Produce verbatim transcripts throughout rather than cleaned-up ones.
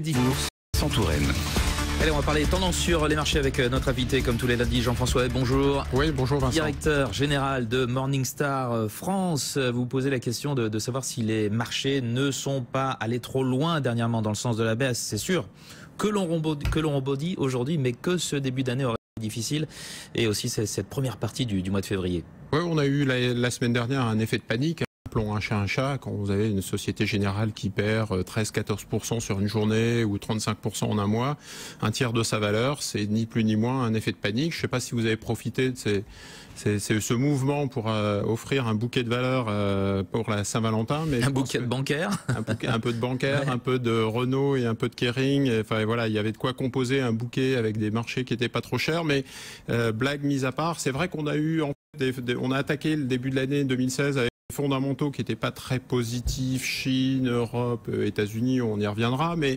dix bourses sans Touraine. Allez, on va parler tendances sur les marchés avec notre invité, comme tous les lundis, Jean-François Bay, bonjour. Oui, bonjour Vincent. Directeur général de Morningstar France. Vous posez la question de, de savoir si les marchés ne sont pas allés trop loin dernièrement dans le sens de la baisse. C'est sûr que l'on rebondit aujourd'hui, mais que ce début d'année aurait été difficile. Et aussi cette première partie du, du mois de février. Oui, on a eu la, la semaine dernière un effet de panique. Plomb un chat un chat, quand vous avez une Société Générale qui perd treize à quatorze pour cent sur une journée ou trente-cinq pour cent en un mois, un tiers de sa valeur, c'est ni plus ni moins un effet de panique. Je ne sais pas si vous avez profité de ces, ces, ces, ce mouvement pour euh, offrir un bouquet de valeur euh, pour la Saint-Valentin. Un bouquet de bancaire un, bouquet, un peu de bancaire, ouais. Un peu de Renault et un peu de Kering. Et, enfin, voilà, il y avait de quoi composer un bouquet avec des marchés qui n'étaient pas trop chers. Mais euh, blague mise à part, c'est vrai qu'on a eu, en fait, des, des, on a attaqué le début de l'année deux mille seize avec fondamentaux qui n'étaient pas très positifs, Chine, Europe, États-Unis, on y reviendra, mais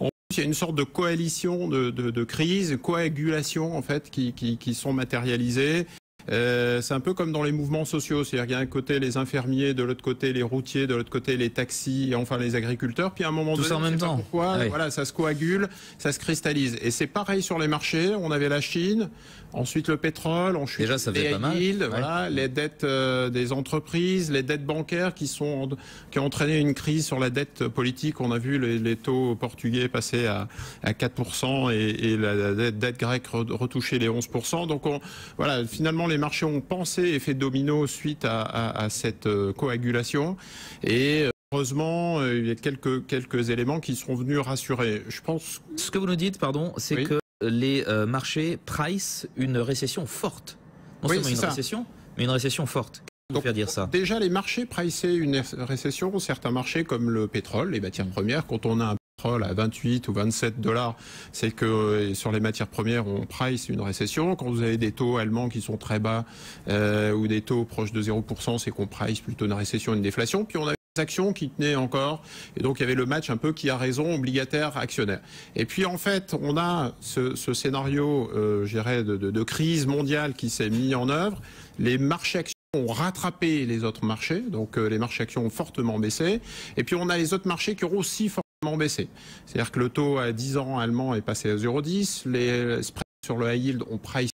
en plus il y a une sorte de coalition de, de, de crises, coagulation en fait, qui, qui, qui sont matérialisées. Euh, c'est un peu comme dans les mouvements sociaux, c'est-à-dire qu'il y a d'un côté les infirmiers, de l'autre côté les routiers, de l'autre côté les taxis, et enfin les agriculteurs, puis à un moment donné, on ne sait pas pourquoi, oui. Voilà, ça se coagule, ça se cristallise. Et c'est pareil sur les marchés, on avait la Chine, ensuite le pétrole, ensuite déjà, ça les yields, ouais. Voilà, les dettes euh, des entreprises, les dettes bancaires qui, sont, qui ont entraîné une crise sur la dette politique. On a vu les, les taux portugais passer à, à quatre pour cent et, et la, la dette, dette grecque retoucher les onze pour cent. Donc on, voilà, finalement les Les marchés ont pensé effet domino suite à, à, à cette coagulation et heureusement il y a quelques, quelques éléments qui seront venus rassurer. Je pense. Ce que vous nous dites, pardon, c'est oui. que les euh, marchés price une récession forte. Non oui, seulement une ça. récession, mais une récession forte. Donc, faire dire ça. Déjà les marchés priceaient une récession. Certains marchés comme le pétrole, les matières premières, quand on a un à vingt-huit ou vingt-sept dollars, c'est que sur les matières premières, on price une récession. Quand vous avez des taux allemands qui sont très bas euh, ou des taux proches de zéro pour cent, c'est qu'on price plutôt une récession, une déflation. Puis on a des actions qui tenaient encore. Et donc il y avait le match un peu qui a raison, obligataire, actionnaire. Et puis en fait, on a ce, ce scénario euh, je dirais de, de, de crise mondiale qui s'est mis en œuvre. Les marchés actionnaires ont rattrapé les autres marchés. Donc euh, les marchés actions ont fortement baissé. Et puis on a les autres marchés qui ont aussi fortement baissé. C'est-à-dire que le taux à dix ans allemand est passé à zéro virgule dix, les spreads sur le high yield ont pricé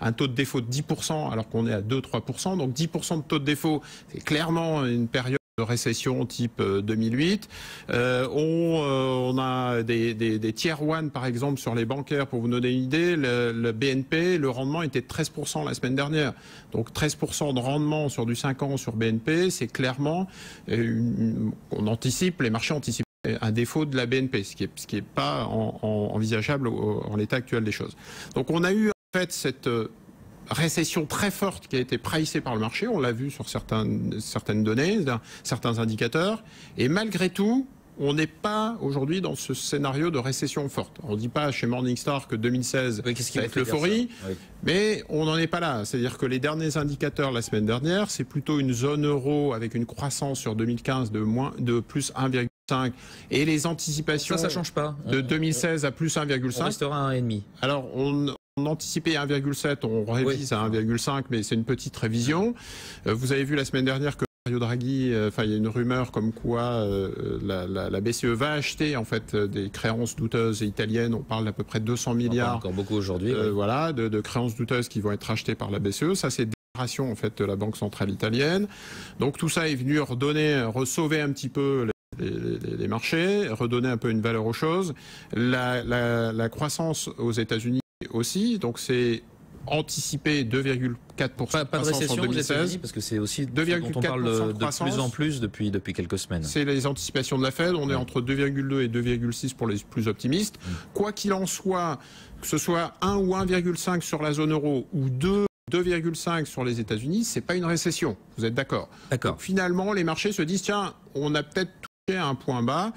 un taux de défaut de dix pour cent alors qu'on est à deux à trois pour cent, donc dix pour cent de taux de défaut, c'est clairement une période de récession type deux mille huit. Euh, on, euh, on a des, des, des tier one par exemple sur les bancaires, pour vous donner une idée, le, le B N P, le rendement était de treize pour cent la semaine dernière. Donc treize pour cent de rendement sur du cinq ans sur B N P, c'est clairement, une, on anticipe, les marchés anticipent un défaut de la B N P, ce qui n'est pas en, en envisageable en l'état actuel des choses. Donc on a eu en fait cette récession très forte qui a été pricée par le marché, on l'a vu sur certaines, certaines données, certains indicateurs, et malgré tout, on n'est pas aujourd'hui dans ce scénario de récession forte. On ne dit pas chez Morningstar que deux mille seize oui, ça va être l'euphorie, oui. Mais on n'en est pas là. C'est-à-dire que les derniers indicateurs la semaine dernière, c'est plutôt une zone euro avec une croissance sur deux mille quinze de, moins, de plus un virgule cinq. Et les anticipations ça, ça change pas. On, de deux mille seize on, à plus un virgule cinq. On restera à un virgule cinq. Alors on... On anticipait un virgule sept, on révise oui. à un virgule cinq, mais c'est une petite révision. Vous avez vu la semaine dernière que Mario Draghi, enfin il y a une rumeur comme quoi euh, la, la, la B C E va acheter en fait des créances douteuses italiennes. On parle d'à peu près deux cents milliards. Encore beaucoup aujourd'hui. Euh, oui. Voilà, de, de créances douteuses qui vont être achetées par la B C E. Ça c'est déclaration en fait de la Banque Centrale italienne. Donc tout ça est venu redonner, resauver un petit peu. Les Les, les, les marchés, redonner un peu une valeur aux choses. La, la, la croissance aux États-Unis aussi, donc c'est anticipé deux virgule quatre pour cent de croissance en deux mille seize. Parce que c'est aussi dont on parle de, de plus en plus depuis, depuis quelques semaines. C'est les anticipations de la Fed, on est entre deux virgule deux et deux virgule six pour les plus optimistes. Mmh. Quoi qu'il en soit, que ce soit un ou un virgule cinq sur la zone euro ou deux virgule cinq sur les États-Unis, c'est pas une récession, vous êtes d'accord? D'accord. Finalement, les marchés se disent, tiens, on a peut-être à un point bas,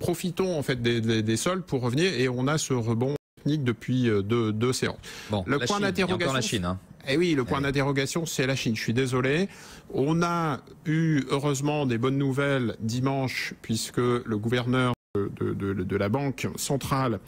profitons en fait des, des, des soldes pour revenir et on a ce rebond technique depuis deux, deux séances. Bon, le point d'interrogation, la Chine. Hein. Eh oui, le point d'interrogation, c'est la Chine. Je suis désolé. On a eu heureusement des bonnes nouvelles dimanche puisque le gouverneur De, de, de la Banque Centrale,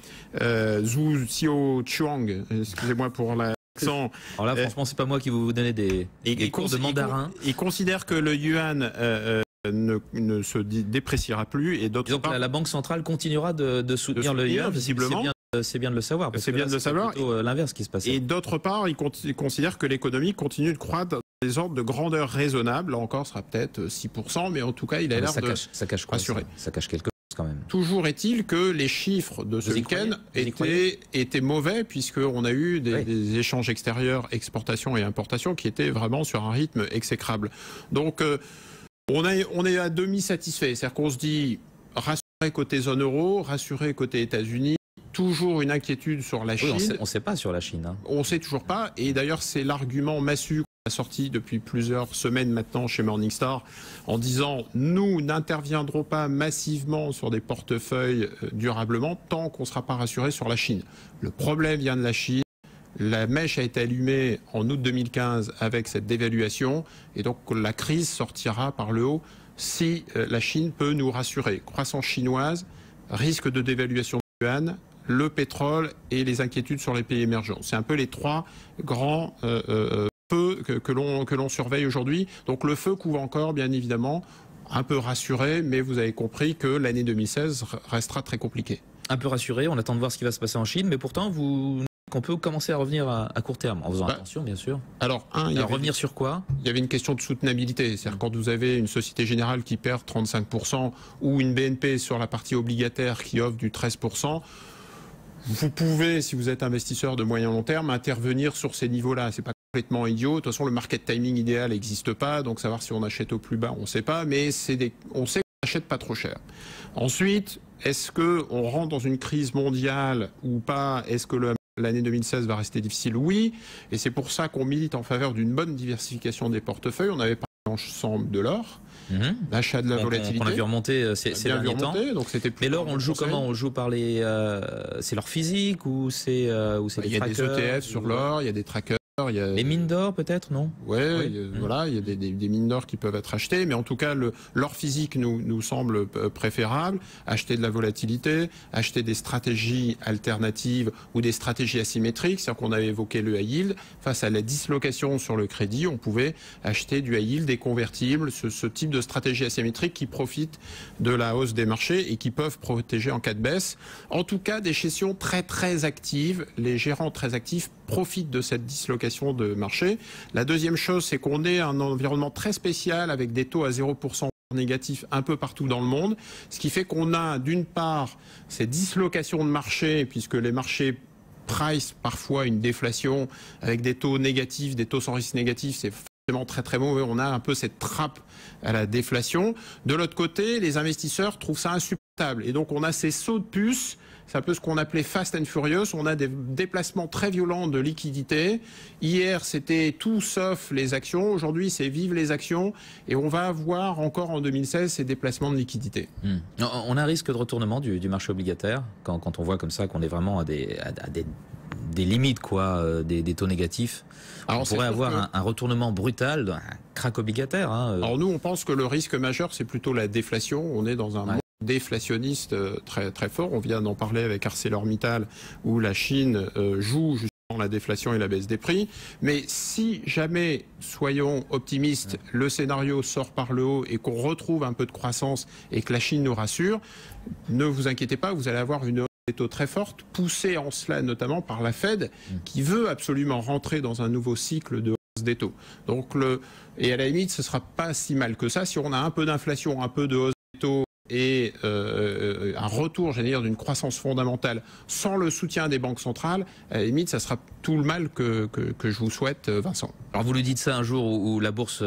euh, Zhou Xiaochuan, excusez-moi pour l'accent. Alors là, franchement, c'est pas moi qui vous donne des, des cours de mandarin. Il, il considère que le yuan euh, ne, ne se dépréciera plus. Et d'autre part, la, la Banque Centrale continuera de, de, soutenir, de soutenir le yuan, visiblement. C'est bien de le savoir. C'est bien de le savoir. C'est plutôt l'inverse qui se passe. Et d'autre part, il, il considère que l'économie continue de croître dans des ordres de grandeur raisonnables. Là encore, ce sera peut-être six pour cent, mais en tout cas, il a l'air de cache, ça cache quoi, rassurer. Ça, ça cache quelque chose quand même. Toujours est-il que les chiffres de ce week-end étaient, étaient mauvais, puisqu'on a eu des, oui. des échanges extérieurs, exportations et importations, qui étaient vraiment sur un rythme exécrable. Donc, euh, on, a, on est à demi satisfait. C'est-à-dire qu'on se dit, rassuré côté zone euro, rassuré côté États-Unis. Toujours une inquiétude sur la Chine. Oui, on ne sait pas sur la Chine. Hein. On ne sait toujours pas. Et d'ailleurs, c'est l'argument massu qu'on a sorti depuis plusieurs semaines maintenant chez Morningstar en disant « Nous n'interviendrons pas massivement sur des portefeuilles durablement tant qu'on ne sera pas rassuré sur la Chine. » Le problème vient de la Chine. La mèche a été allumée en août deux mille quinze avec cette dévaluation. Et donc, la crise sortira par le haut si la Chine peut nous rassurer. Croissance chinoise, risque de dévaluation de yuan, le pétrole et les inquiétudes sur les pays émergents. C'est un peu les trois grands euh, euh, feux que, que l'on surveille aujourd'hui. Donc le feu couvre encore, bien évidemment, un peu rassuré, mais vous avez compris que l'année deux mille seize restera très compliquée. Un peu rassuré, on attend de voir ce qui va se passer en Chine, mais pourtant, vous... qu'on peut commencer à revenir à, à court terme, en faisant bah, attention, bien sûr. Alors, un, il y avait, revenir sur quoi? Il y avait une question de soutenabilité. C'est-à-dire, quand vous avez une Société Générale qui perd trente-cinq pour cent ou une B N P sur la partie obligataire qui offre du treize pour cent, vous pouvez, si vous êtes investisseur de moyen long terme, intervenir sur ces niveaux-là. C'est pas complètement idiot. De toute façon, le market timing idéal n'existe pas. Donc, savoir si on achète au plus bas, on ne sait pas. Mais c'est des... on sait qu'on n'achète pas trop cher. Ensuite, est-ce qu'on rentre dans une crise mondiale ou pas? Est-ce que le l'année deux mille seize va rester difficile? Oui, et c'est pour ça qu'on milite en faveur d'une bonne diversification des portefeuilles. On avait parlé ensemble de l'or, mmh. l'achat de la volatilité. On a vu remonter ces derniers temps. Donc plus mais l'or, on le joue conseil. Comment? On le joue par les... Euh, c'est l'or physique ou c'est euh, bah, des trackers? Il y a des E T F sur l'or, il y a des trackers. Il y a... Les mines d'or peut-être, non? ouais, Oui, il y a, mmh. voilà, il y a des, des, des mines d'or qui peuvent être achetées, mais en tout cas, l'or physique nous, nous semble préférable. Acheter de la volatilité, acheter des stratégies alternatives ou des stratégies asymétriques, c'est-à-dire qu'on avait évoqué le high yield. Face à la dislocation sur le crédit, on pouvait acheter du high yield, des convertibles, ce, ce type de stratégie asymétrique qui profite de la hausse des marchés et qui peuvent protéger en cas de baisse. En tout cas, des gestions très très actives, les gérants très actifs profitent de cette dislocation de marché. La deuxième chose, c'est qu'on est un environnement très spécial avec des taux à zéro pour cent négatifs un peu partout dans le monde, ce qui fait qu'on a d'une part ces dislocations de marché, puisque les marchés price parfois une déflation avec des taux négatifs, des taux sans risque négatifs, c'est très très mauvais, on a un peu cette trappe à la déflation. De l'autre côté, les investisseurs trouvent ça insupportable. Et donc on a ces sauts de puce, c'est un peu ce qu'on appelait Fast and Furious, on a des déplacements très violents de liquidités. Hier, c'était tout sauf les actions, aujourd'hui c'est vive les actions, et on va avoir encore en deux mille seize ces déplacements de liquidités. Mmh. On a un risque de retournement du, du marché obligataire, quand, quand on voit comme ça qu'on est vraiment à des... À, à des... des limites, quoi, euh, des, des taux négatifs. Alors, on pourrait avoir que... un, un retournement brutal, un crack obligataire. Hein, euh... Alors nous, on pense que le risque majeur, c'est plutôt la déflation. On est dans un ouais. monde déflationniste euh, très, très fort. On vient d'en parler avec ArcelorMittal, où la Chine euh, joue justement la déflation et la baisse des prix. Mais si jamais, soyons optimistes, ouais. le scénario sort par le haut et qu'on retrouve un peu de croissance et que la Chine nous rassure, ne vous inquiétez pas, vous allez avoir une des taux très fortes, poussées en cela notamment par la Fed, qui veut absolument rentrer dans un nouveau cycle de hausse des taux. Donc le, et à la limite, ce ne sera pas si mal que ça. Si on a un peu d'inflation, un peu de hausse des taux et euh, un retour, j'allais dire, d'une croissance fondamentale sans le soutien des banques centrales, à la limite, ça sera tout le mal que, que, que je vous souhaite, Vincent. Alors vous le dites ça un jour où, où la bourse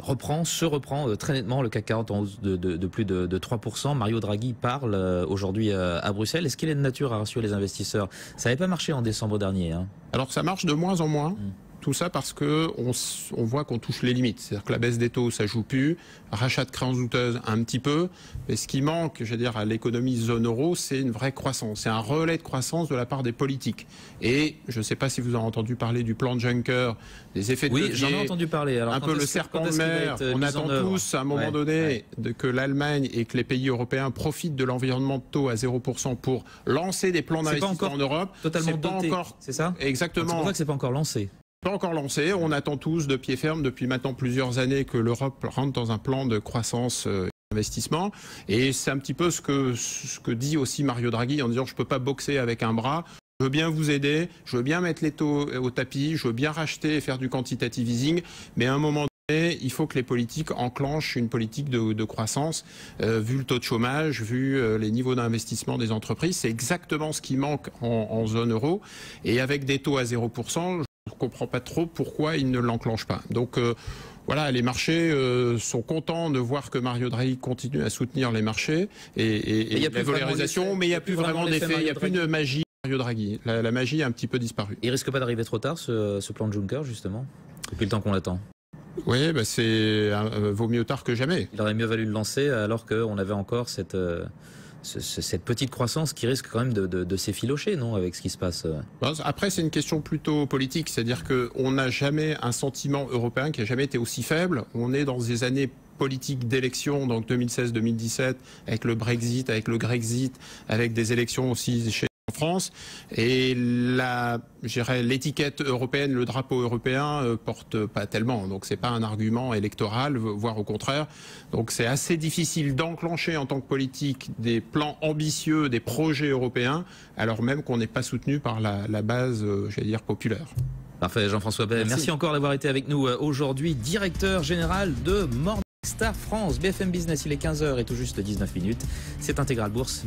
reprend, se reprend très nettement, le CAC quarante en hausse de, de, de plus de, de trois pour cent. Mario Draghi parle aujourd'hui à Bruxelles. Est-ce qu'il est de nature à rassurer les investisseurs? Ça n'avait pas marché en décembre dernier. Hein. Alors ça marche de moins en moins. Mmh. Tout ça parce que on, on voit qu'on touche les limites. C'est-à-dire que la baisse des taux, ça joue plus. Rachat de créances douteuses, un petit peu. Mais ce qui manque, je veux dire, à l'économie zone euro, c'est une vraie croissance. C'est un relais de croissance de la part des politiques. Et je ne sais pas si vous avez entendu parler du plan Juncker, des effets de levier. Oui, j'en ai entendu parler. Alors, un peu le serpent de mer. On attend tous, à un moment donné, que l'Allemagne et que les pays européens profitent de l'environnement de taux à zéro pour cent pour lancer des plans d'investissement en Europe. Totalement doté, c'est ça? Exactement. C'est pour ça que ce n'est pas encore lancé. Pas encore lancé, on attend tous de pied ferme depuis maintenant plusieurs années que l'Europe rentre dans un plan de croissance et d'investissement. Et c'est un petit peu ce que, ce que dit aussi Mario Draghi en disant je ne peux pas boxer avec un bras. Je veux bien vous aider, je veux bien mettre les taux au tapis, je veux bien racheter et faire du quantitative easing, mais à un moment donné, il faut que les politiques enclenchent une politique de, de croissance, euh, vu le taux de chômage, vu euh, les niveaux d'investissement des entreprises. C'est exactement ce qui manque en, en zone euro. Et avec des taux à zéro pour cent, je ne comprends pas trop pourquoi ils ne l'enclenchent pas. Donc euh, voilà, les marchés euh, sont contents de voir que Mario Draghi continue à soutenir les marchés et, et, et la valorisation, mais il n'y a plus vraiment d'effet, il n'y a plus de magie. Mario Draghi, la, la magie a un petit peu disparu. Il risque pas d'arriver trop tard ce, ce plan de Juncker justement, depuis le temps qu'on l'attend. Oui, bah c'est euh, vaut mieux tard que jamais. Il aurait mieux valu le lancer alors qu'on avait encore cette, euh, ce, cette petite croissance qui risque quand même de, de, de s'effilocher, non, avec ce qui se passe. Après, c'est une question plutôt politique, c'est-à-dire qu'on n'a jamais un sentiment européen qui n'a jamais été aussi faible. On est dans des années politique d'élection, donc deux mille seize deux mille dix-sept, avec le Brexit, avec le Grexit, avec des élections aussi chez France, et la, l'étiquette européenne, le drapeau européen euh, porte pas tellement, donc c'est pas un argument électoral, voire au contraire. Donc c'est assez difficile d'enclencher en tant que politique des plans ambitieux, des projets européens, alors même qu'on n'est pas soutenu par la, la base, euh, j'allais dire, populaire. Parfait, Jean-François Bay, merci. merci encore d'avoir été avec nous aujourd'hui, directeur général de Morningstar France, B F M Business. Il est quinze heures et tout juste dix-neuf minutes, c'est Intégral Bourse.